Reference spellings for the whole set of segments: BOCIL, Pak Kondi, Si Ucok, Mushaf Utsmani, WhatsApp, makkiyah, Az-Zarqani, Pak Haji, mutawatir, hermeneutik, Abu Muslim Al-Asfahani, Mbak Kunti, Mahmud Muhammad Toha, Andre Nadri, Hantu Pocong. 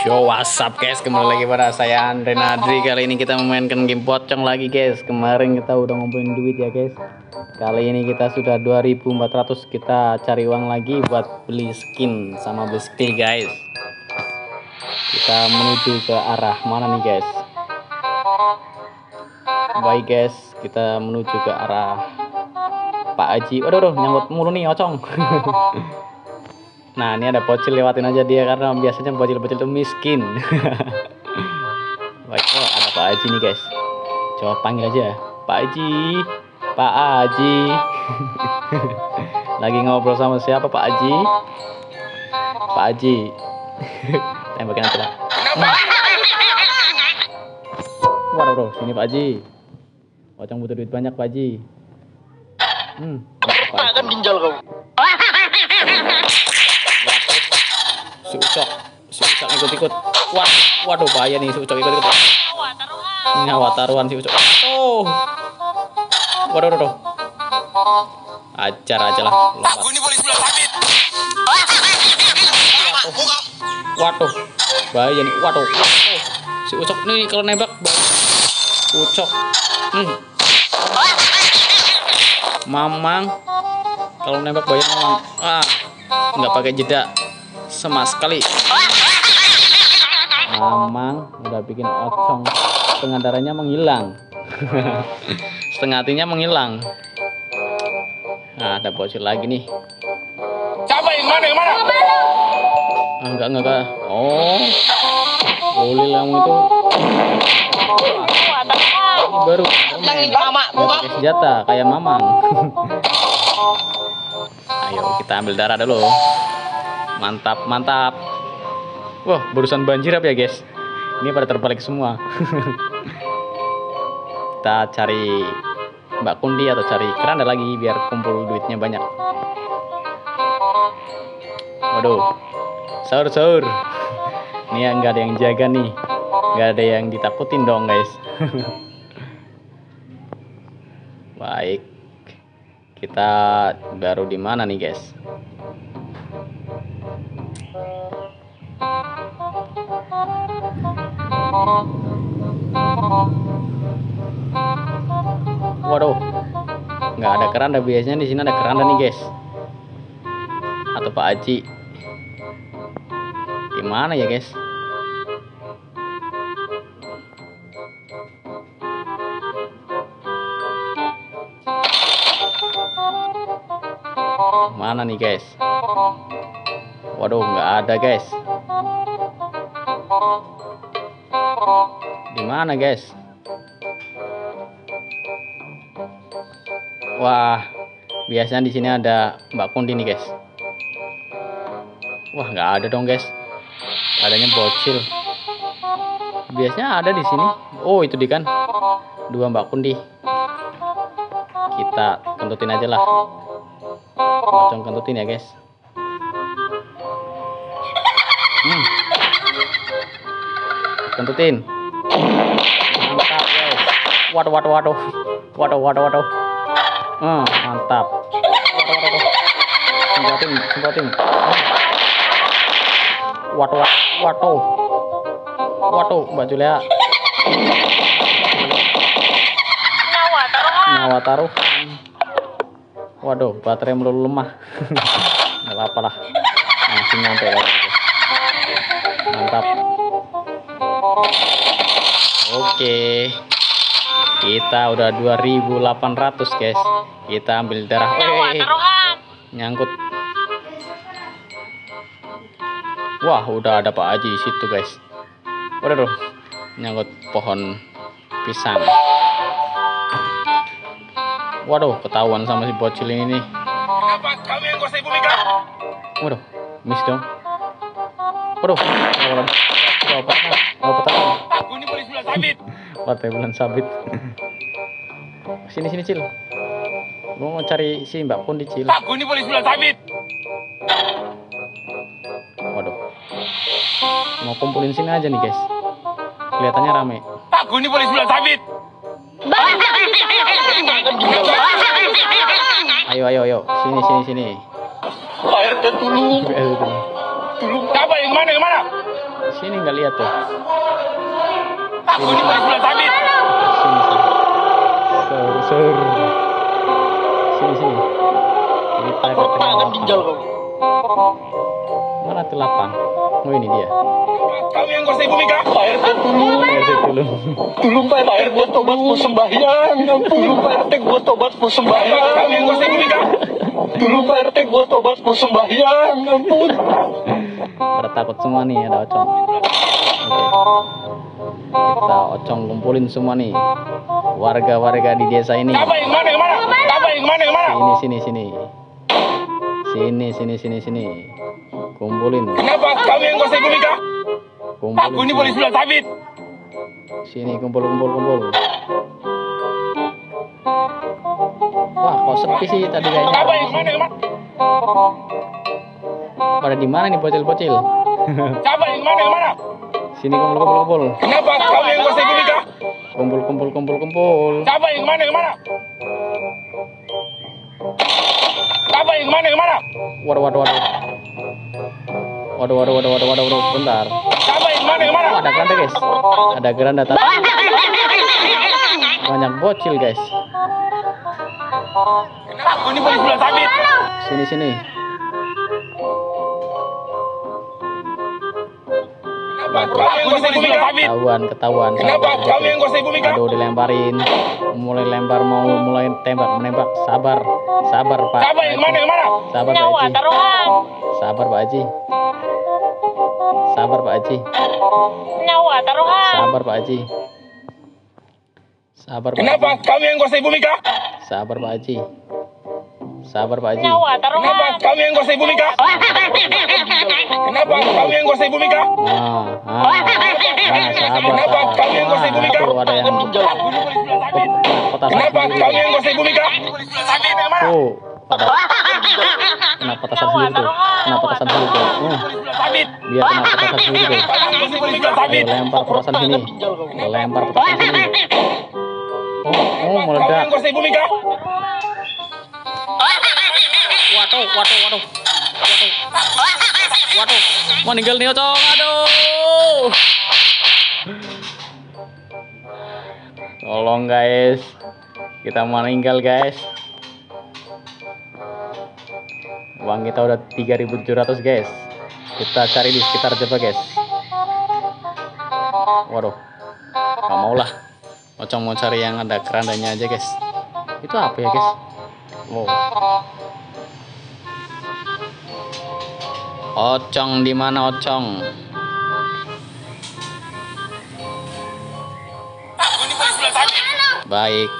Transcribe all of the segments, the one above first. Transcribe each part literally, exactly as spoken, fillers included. Yo, WhatsApp guys, kembali lagi pada saya Andre Nadri. Kali ini kita memainkan game pocong lagi guys. Kemarin kita udah ngumpulin duit ya guys. Kali ini kita sudah dua ribu empat ratus. Kita cari uang lagi buat beli skin sama beli skill guys. Kita menuju ke arah mana nih guys? Baik guys, kita menuju ke arah Pak Haji. Waduh, waduh, nyambut mulu nih ocong. Nah, ini ada bocil, lewatin aja dia karena biasanya bocil-bocil itu miskin. Baik, oh, ada Pak Haji nih guys. Coba panggil aja, Pak Haji, Pak Haji. Lagi ngobrol sama siapa Pak Haji? Pak Haji. Tembakin aja lah. Waduh, waduh, sini Pak Haji. Pocong butuh duit banyak Pak Haji. Hmm, Pak kan ginjal kau. Si Ucok, si Ucok ikut-ikut. Wah, waduh bahaya nih si Ucok ikut-ikut. Nyawa taruhan si Ucok. Oh, waduh, waduh, ajar aja lah. Aku ini polisi bulan sabit. Waduh, bahaya nih. Waduh, oh, si Ucok nih kalau nembak, Ucok. Hmm. Mamang, kalau nembak bahaya mamang. Ah, nggak pakai jeda sama sekali. Mamang udah bikin ocong, setengah darahnya menghilang. Setengah hatinya menghilang. Nah, ada bocil lagi nih. Siapa yang mana yang mana? Ah, enggak enggak enggak. Oh, boleh lah itu. Ini baru. Pakai senjata kayak mamang. Ayo kita ambil darah dulu. Mantap, mantap. Wah, barusan banjir apa ya guys? Ini pada terbalik semua. Kita cari Mbak Kunti atau cari keranda lagi biar kumpul duitnya banyak. Waduh, sahur sahur. Ini yang nggak ada yang jaga nih, nggak ada yang ditakutin dong guys. Baik, kita baru di mana nih guys? Waduh, nggak ada keranda. Biasanya di sini ada keranda nih guys. Atau Pak Haji. Gimana ya guys? Mana nih guys? Waduh, nggak ada guys. Di mana guys? Wah, biasanya di sini ada Mbak Kunti nih guys. Wah, nggak ada dong guys. Adanya bocil. Biasanya ada di sini. Oh, itu dia kan. Dua Mbak Kunti. Kita kentutin aja lah. Pocong kentutin ya guys. Hmm. Kentutin. Mantap guys. Waduh, waduh, waduh. Waduh, waduh, waduh. Hmm, mantap. Waduh, waduh, waduh. Semprotin, semprotin. Waduh, waduh, waduh. Waduh, Mbak Julia. Nyawa taruhan. Nyawa taruhan. Waduh, baterai melulu lemah. Nggak apa-apalah. Masih nyampe lagi. Mantap. Oke, kita udah dua ribu delapan ratus guys. Kita ambil darah. Wah, nyangkut. Wah, udah ada Pak Haji situ guys. Udah dong, nyangkut pohon pisang. Waduh, ketahuan sama si bocil ini nih. Waduh, miss dong. Waduh, waduh, waduh. Partai bulan sabit. Sini sini Cil. Gua mau cari si Mbak Kunti Cil. Aku ini polisi bulan sabit. Waduh. Mau kumpulin sini aja nih guys. Kelihatannya rame. Aku ini polisi bulan sabit. Ayo ayo ayo. Sini sini sini. Pak R T dulu. Tolong. Apa yang mana yang mana? Sini nggak lihat tuh. Aku ini paling bulan sabit. Sini sini. Sur. Sini sini. Aku pangan ginjal kau. Mana tuh lapang? Oh ini dia. Kamu yang kuasai bumi kenapa air tulung? Tulung. Tulung Pak R T buat tobat persembahyang. Tulung Pak R T buat tobat persembahyang. Kamu yang kuasai bumi kenapa? Tulung Pak R T buat tobat persembahyang. Ampun. Pada takut semua nih ada ocong. Okay. Kita ocong kumpulin semua nih. Warga-warga di desa ini. Apa yang mana yang mana? Apa yang mana yang mana? Sini sini sini. Sini sini sini sini. Kumpulin. Kenapa kamu yang kuasai bumi kah? Kumpulin. Aku ini polisi bulan sabit. Sini kumpul kumpul kumpul. Wah, kok sepi sih tadi kayaknya. Apa yang mana yang mana? Pada di mana nih bocil-bocil? Siapa yang mana yang mana? Sini kumpul kumpul kumpul. Kenapa kamu yang kuasai bumi kah? Kumpul kumpul kumpul kumpul. Siapa yang mana yang mana? Siapa yang mana yang mana? Waduh waduh waduh. Waduh waduh waduh waduh waduh waduh bentar. Siapa yang mana yang mana? Oh, ada geranda guys. Ada geranda tapi banyak bocil guys. Kenapa ini polisi bulan sabit? Sini sini. Ketahuan, ketahuan. Kenapa kamu yang kuasai bumi kah? Aduh, dilemparin. Mulai lempar, mau mulai tembak, menembak. Sabar, sabar Pak. Sabar yang mana yang mana? Sabar Pak Haji. Sabar Pak Haji. Sabar Pak Haji. Nyawa taruhan. Sabar Pak Haji. Sabar. Kenapa kamu yang kuasai bumi kah? Sabar Pak Haji. Sabar Pak Haji. Nyawa taruhan. Kenapa kamu yang kuasai bumi kah? Kenapa kamu yang kuasai bumi kah? Ah, ah, nah, sabar. Kenapa kamu yang kuasai bumi kah? Ada yang menjauh. Kenapa kamu yang kuasai bumi kah? Oh, kenapa tasar sendiri tuh? Kenapa tasar sendiri tuh? Biar kenapa tasar sendiri tuh? Lempar petasan sini. Lempar petasan sini. Oh, meledak. Waduh, waduh, waduh. Waduh, meninggal nih ocong. Aduh. Tolong guys. Kita meninggal guys. Uang kita udah tiga ribu tujuh ratus guys. Kita cari di sekitar coba guys. Waduh. Gak mau lah. Ocong mau cari yang ada kerandanya aja guys. Itu apa ya guys? Wow. Ocong di mana ocong? Baik.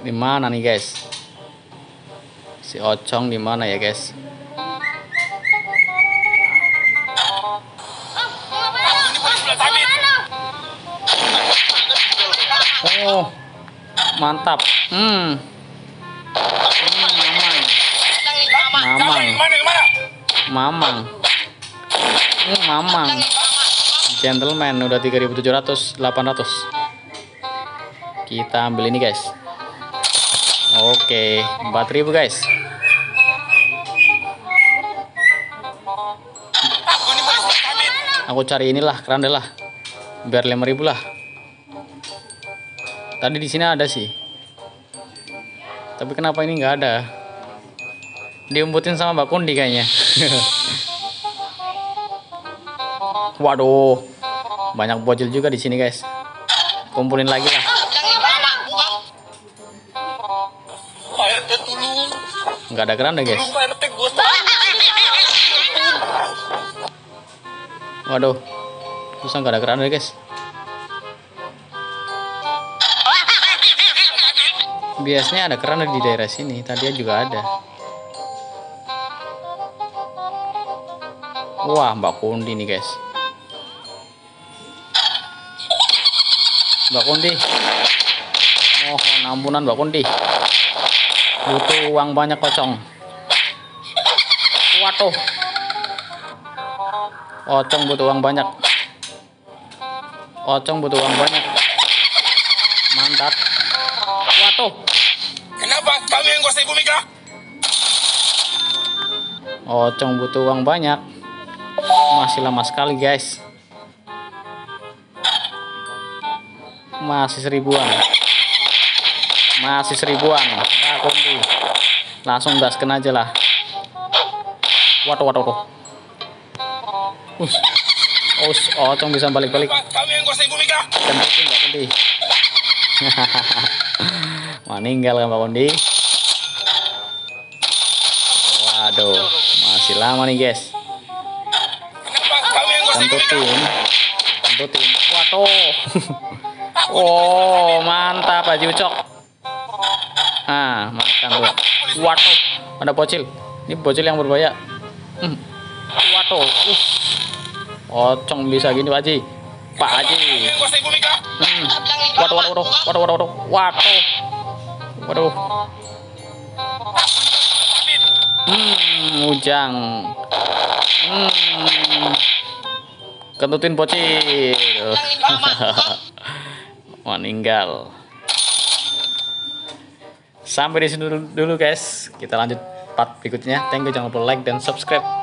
Di mana nih guys? Si ocong di mana ya guys? Oh, mantap. Hmm. Mamang. Mamang. Mamang. Hmm, mamang. Gentleman udah tiga ribu tujuh ratus, delapan ratus. Kita ambil ini, guys. Oke, empat ribu, guys. Aku cari inilah, keranda lah. Biar lima ribu lah. Tadi di sini ada sih, tapi kenapa ini nggak ada? Diumpetin sama Mbak Kunti kayaknya. Waduh, banyak bocil juga di sini guys. Kumpulin lagi lah. Nggak ada keranda guys. Waduh, terus nggak ada keranda guys. Biasanya ada keranda di daerah sini, tadi juga ada. Wah, Mbak Kondi nih guys. Mbak Kondi, mohon ampunan Mbak Kondi. Butuh uang banyak pocong. Waduh. Pocong butuh uang banyak. Pocong butuh uang banyak. Mantap. Waduh. Kenapa kamu yang kuasai bumi kah? Pocong butuh uang banyak. Masih lama sekali, guys. Masih seribuan. Masih seribuan. Nah, Kondi. Langsung gaskan aja lah. Waduh, waduh, waduh. Us, us, Pocong bisa balik-balik. Kamu yang kuasai bumi kah? Tentuin, Mbak Kunti. Meninggal kan Pak Kondi. Waduh, masih lama nih guys. Tentuin, tentuin. Waduh. Oh mantap Pak Haji Ucok. Ah makan tuh. Waduh, ada bocil. Ini bocil yang berbahaya. Hmm. Waduh. Us. Pocong bisa gini Pak Haji. Pak Haji. Hmm. Waduh, waduh, waduh, waduh, waduh, waduh, waduh. Hmm, Ujang. Hmm. Kentutin bocil. Meninggal. Sampai di sini dulu, dulu guys. Kita lanjut part berikutnya. Thank you, jangan lupa like dan subscribe.